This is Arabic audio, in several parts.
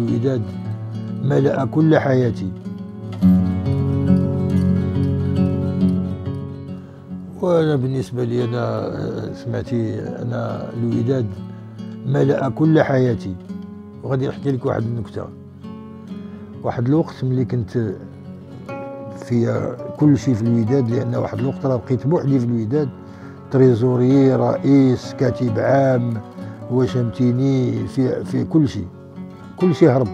الوداد ملأ كل حياتي، وأنا بالنسبة لي أنا سمعتي أنا الوداد ملأ كل حياتي. وغادي نحكي لك واحد النكتة. واحد الوقت ملي كنت فيها كل شيء في الوداد، لأن واحد الوقت راه بقيت بوحدي في الوداد، تريزوري، رئيس، كاتب عام، وشمتيني في كل شيء. كل شيء هرب،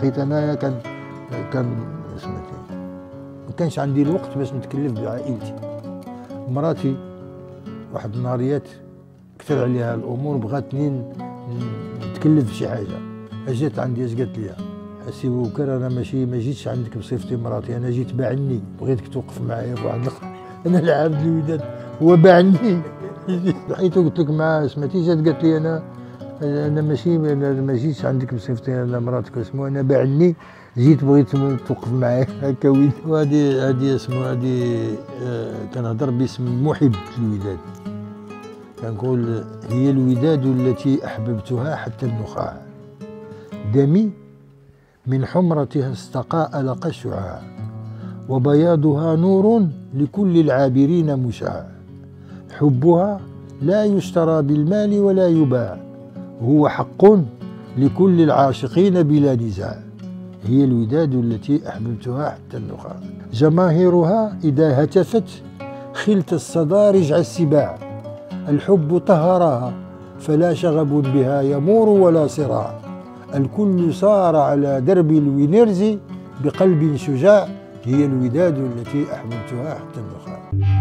خيت انايا كان سمعتي ما كانش عندي الوقت باش نتكلف بعائلتي. مراتي واحد النهاريات كثر عليها الامور، بغاتني نتكلف بشي حاجه. اجات عندي اش قالت لي؟ السي بوكر، انا ما جيتش عندك بصفتي مراتي، انا جيت باعني، بغيتك توقف معايا بواحد اللقطه. انا العبد الوداد هو باعني. لقيتو قلت لك معاه سمعتي، جات قالت لي انا ماشي، ما جيتش عندك بصفتي انا مراتك اسمو، انا باعني، جيت بغيت توقف معايا هكا. هادي اسمو هادي كنهضر باسم محب الوداد. كنقول هي الوداد التي احببتها حتى النخاع، دمي من حمرتها استقاء لقى الشعاع، وبياضها نور لكل العابرين مشع، حبها لا يشترى بالمال ولا يباع، هو حق لكل العاشقين بلا نزاع، هي الوداد التي أحببتها حتى النخاع. جماهيرها إذا هتفت خلت الصدى رجع السباع، الحب طهرها فلا شغب بها يمور ولا صراع، الكل صار على درب الوينيرز بقلب شجاع، هي الوداد التي أحببتها حتى النخاع.